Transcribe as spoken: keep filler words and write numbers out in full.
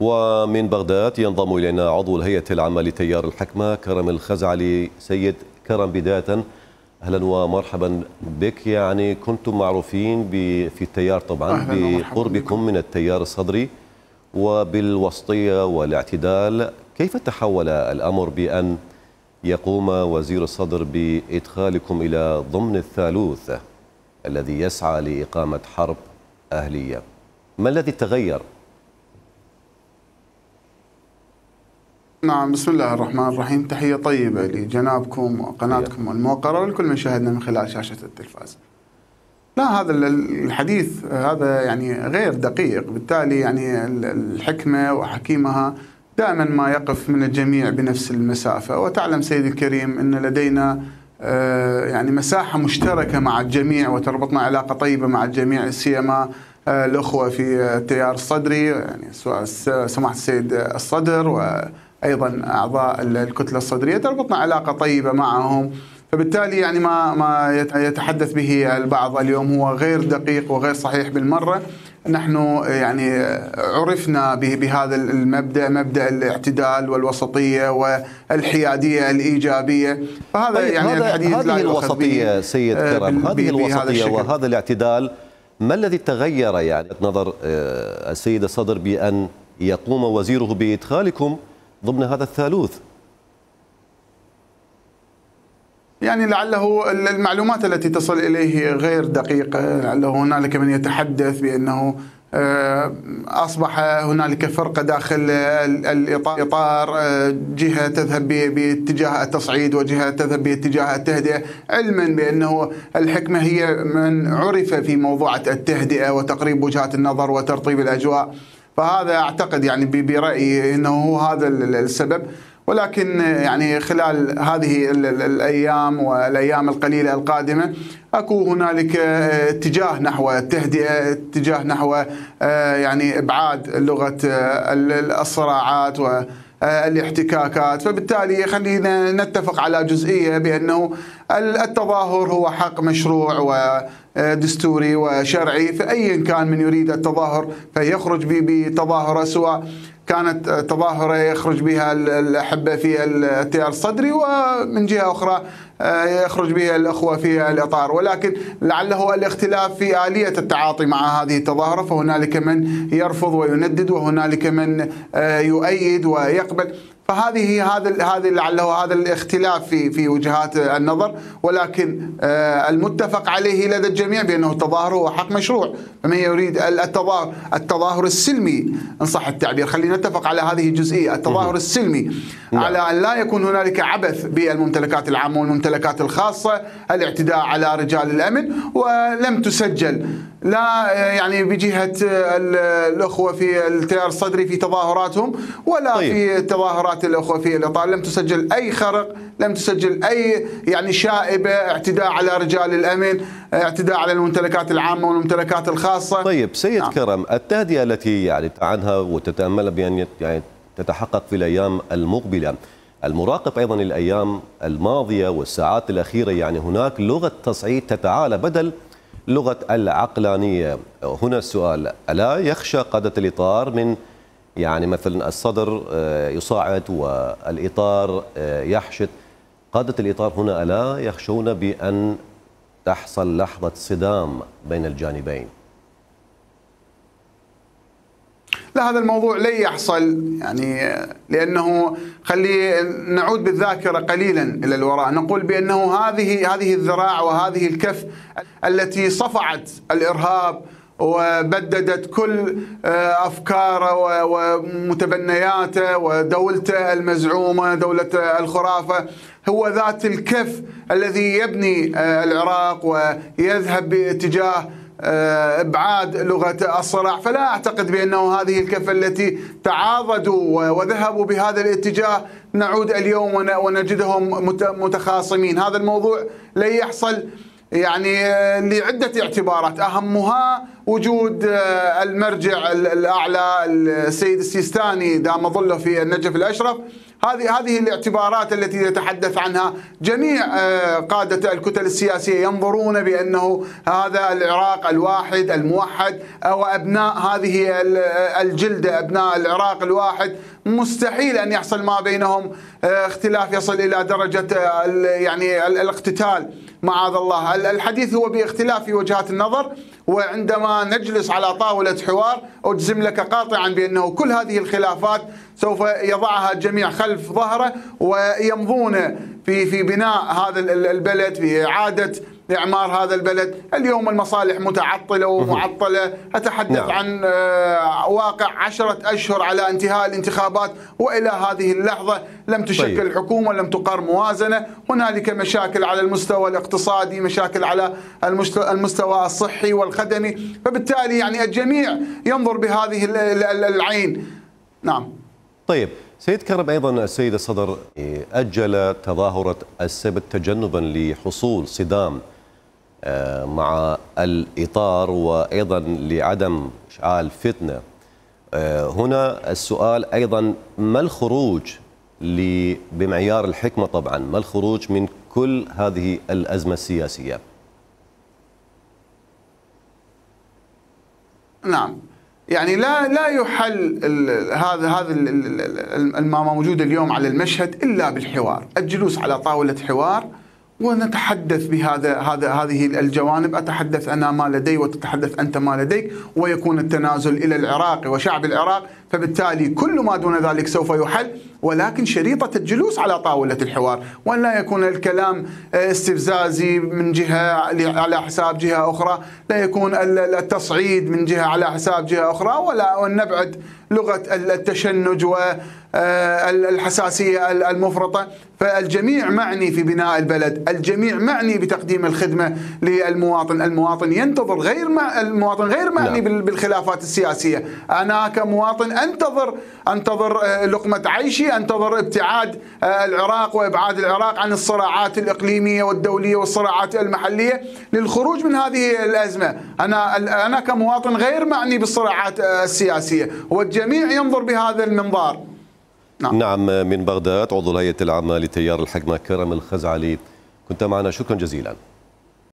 ومن بغداد ينضم إلينا عضو الهيئة العامة لتيار الحكمة كرم الخزعلي. سيد كرم، بداية أهلا ومرحبا بك. يعني كنتم معروفين في التيار طبعا بقربكم من التيار الصدري وبالوسطية والاعتدال، كيف تحول الأمر بأن يقوم وزير الصدر بإدخالكم إلى ضمن الثالوث الذي يسعى لإقامة حرب أهلية؟ ما الذي تغير؟ نعم، بسم الله الرحمن الرحيم. تحية طيبة لجنابكم وقناتكم الموقرة ولكل من شاهدنا من خلال شاشة التلفاز. لا، هذا الحديث هذا يعني غير دقيق، بالتالي يعني الحكمة وحكيمها دائما ما يقف من الجميع بنفس المسافة، وتعلم سيدي الكريم أن لدينا يعني مساحة مشتركة مع الجميع وتربطنا علاقة طيبة مع الجميع، سيما الأخوة في التيار الصدري، يعني سماحة السيد الصدر وأيضا أعضاء الكتلة الصدرية، تربطنا علاقة طيبة معهم. فبالتالي يعني ما ما يتحدث به البعض اليوم هو غير دقيق وغير صحيح بالمرة. نحن يعني عرفنا بهذا المبدأ، مبدأ الاعتدال والوسطية والحيادية الإيجابية. فهذا يعني هذا الحديث هذه الوسطية سيد كرم، هذه الوسطية وهذا الاعتدال، ما الذي تغير يعني نظر السيد الصدر بأن يقوم وزيره بإدخالكم ضمن هذا الثالوث؟ يعني لعله المعلومات التي تصل إليه غير دقيقة، لعله هنالك من يتحدث بأنه أصبح هنالك فرقة داخل الإطار، جهة تذهب باتجاه التصعيد وجهة تذهب باتجاه التهدئة، علما بأنه الحكمة هي من عرف في موضوع التهدئة وتقريب وجهات النظر وترطيب الأجواء. فهذا أعتقد يعني برأيي أنه هو هذا السبب. ولكن يعني خلال هذه الأيام والأيام القليلة القادمة أكو هنالك اتجاه نحو التهدئة، اتجاه نحو يعني إبعاد لغة الصراعات و الاحتكاكات. فبالتالي خلينا نتفق على جزئية بأنه التظاهر هو حق مشروع ودستوري وشرعي، فأيا كان من يريد التظاهر فيخرج بتظاهرة، سواء كانت تظاهرة يخرج بها الأحبة في التيار الصدري ومن جهة أخرى يخرج بها الأخوة في الإطار. ولكن لعله الاختلاف في آلية التعاطي مع هذه التظاهرة، فهنالك من يرفض ويندد وهنالك من يؤيد ويقبل. فهذه هذا هذا لعله هذا الاختلاف في في وجهات النظر، ولكن المتفق عليه لدى الجميع بانه التظاهر هو حق مشروع. فمن يريد التظاهر التظاهر السلمي ان صح التعبير، خلينا نتفق على هذه الجزئيه، التظاهر السلمي على ان لا يكون هنالك عبث بالممتلكات العامه والممتلكات الخاصه، الاعتداء على رجال الامن. ولم تسجل لا يعني بجهه الاخوه في التيار الصدري في تظاهراتهم ولا طيب. في تظاهرات الأخوة في الإطار لم تسجل أي خرق، لم تسجل أي يعني شائبة، اعتداء على رجال الأمن، اعتداء على الممتلكات العامة والممتلكات الخاصة. طيب سيد نعم. كرم، التهدئة التي يعني عنها وتتأمل بأن يعني تتحقق في الأيام المقبلة، المراقب أيضا الأيام الماضية والساعات الأخيرة يعني هناك لغة تصعيد تتعالى بدل لغة العقلانية. هنا السؤال، ألا يخشى قادة الإطار من يعني مثلا الصدر يصاعد والإطار يحشد؟ قادة الإطار هنا ألا يخشون بأن تحصل لحظة صدام بين الجانبين؟ لا، هذا الموضوع لن يحصل، يعني لأنه خلي نعود بالذاكرة قليلا إلى الوراء، نقول بأنه هذه هذه الذراع وهذه الكف التي صفعت الإرهاب وبددت كل أفكاره ومتبنياته ودولته المزعومة دولة الخرافة، هو ذات الكف الذي يبني العراق ويذهب باتجاه إبعاد لغة الصراع. فلا أعتقد بأنه هذه الكفة التي تعاضدوا وذهبوا بهذا الاتجاه نعود اليوم ونجدهم متخاصمين. هذا الموضوع لن يحصل يعني لعدة اعتبارات، أهمها وجود المرجع الأعلى السيد السيستاني دام ظله في النجف الأشرف، هذه هذه الاعتبارات التي يتحدث عنها جميع قادة الكتل السياسية، ينظرون بأنه هذا العراق الواحد الموحد أو أبناء هذه الجلدة أبناء العراق الواحد مستحيل أن يحصل ما بينهم اختلاف يصل إلى درجة يعني الاقتتال معاذ الله. الحديث هو باختلاف وجهات النظر، وعندما نجلس على طاولة حوار أجزم لك قاطعا بأنه كل هذه الخلافات سوف يضعها الجميع خلف ظهره ويمضون في في بناء هذا البلد، في إعادة إعمار هذا البلد. اليوم المصالح متعطلة ومعطلة، أتحدث عن واقع عشرة أشهر على انتهاء الانتخابات وإلى هذه اللحظة لم تشكل حكومة، لم تقر موازنة، هنالك مشاكل على المستوى الاقتصادي، مشاكل على المستوى الصحي والخدمي، فبالتالي يعني الجميع ينظر بهذه العين. نعم. طيب سيد كرم، أيضا السيد الصدر أجل تظاهرة السبت تجنبا لحصول صدام مع الإطار وأيضا لعدم إشعال فتنة. هنا السؤال أيضا، ما الخروج بمعيار الحكمة طبعا، ما الخروج من كل هذه الأزمة السياسية؟ نعم، يعني لا لا يحل هذا هذا ما موجود اليوم على المشهد الا بالحوار، الجلوس على طاوله حوار ونتحدث بهذا هذا هذه الجوانب، اتحدث انا ما لدي وتتحدث انت ما لديك، ويكون التنازل الى العراق وشعب العراق، فبالتالي كل ما دون ذلك سوف يحل، ولكن شريطة الجلوس على طاولة الحوار، وأن لا يكون الكلام استفزازي من جهة على حساب جهة أخرى، لا يكون التصعيد من جهة على حساب جهة أخرى، ولا نبعد لغة التشنج والحساسية المفرطة. فالجميع معني في بناء البلد، الجميع معني بتقديم الخدمة للمواطن، المواطن ينتظر غير ما المواطن غير معني لا. بالخلافات السياسية. أنا كمواطن أنتظر أنتظر لقمة عيشي، انتظر ابتعاد العراق وابعاد العراق عن الصراعات الاقليميه والدوليه والصراعات المحليه للخروج من هذه الازمه، انا انا كمواطن غير معني بالصراعات السياسيه، والجميع ينظر بهذا المنظار. نعم. نعم. من بغداد عضو الهيئه العامه لتيار الحكمه كرم الخزعلي، كنت معنا، شكرا جزيلا.